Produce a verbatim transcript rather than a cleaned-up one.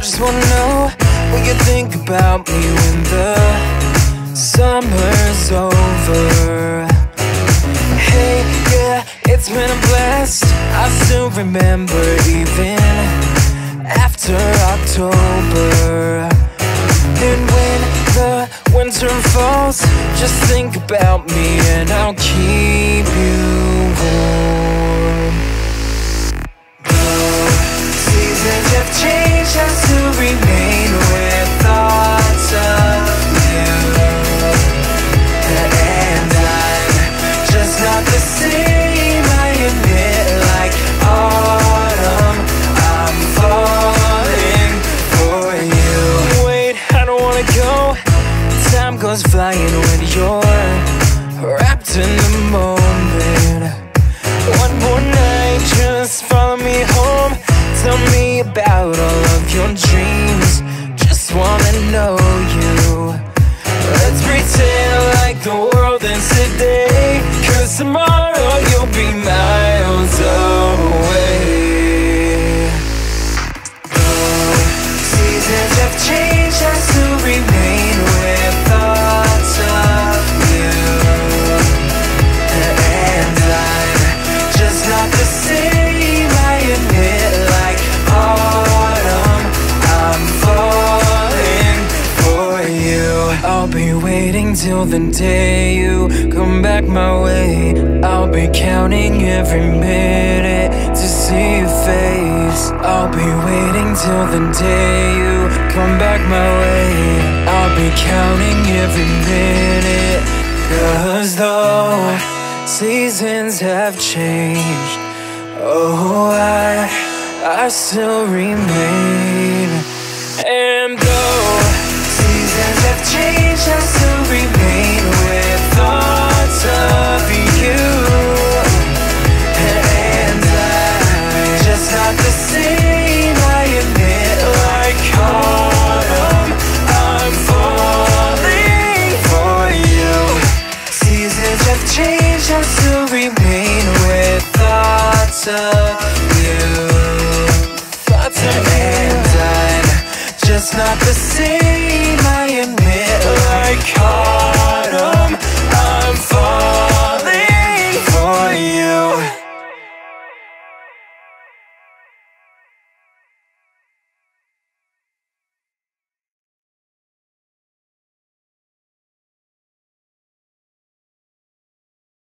just wanna know what you think about me when the summer's over. Hey, yeah, it's been a blast. I still remember even after October. And when the winter falls, just think about me and I'll keep you warm. Seasons have changed, I still remain with thoughts of you. And I'm just not the same, I admit, like autumn, I'm falling for you. Wait, I don't wanna go. Time goes flying when you're wrapped in the moment. One more night, just follow me home. Tell me about all of your dreams, just wanna know you. Let's pretend like the world ends today, 'cause tomorrow you'll be miles away. Oh, seasons have changed, I still remain with thoughts of you. And I'm just not the same, I admit. I'll be waiting till the day you come back my way. I'll be counting every minute to see your face. I'll be waiting till the day you come back my way. I'll be counting every minute, 'cause though seasons have changed, oh, I, I still remain. And though seasons have changed, I still remain with thoughts of you. And I'm just not the same, I admit, like autumn, I'm falling for you. Seasons have changed, I still remain with thoughts of you. And I'm just not the same, I admit, like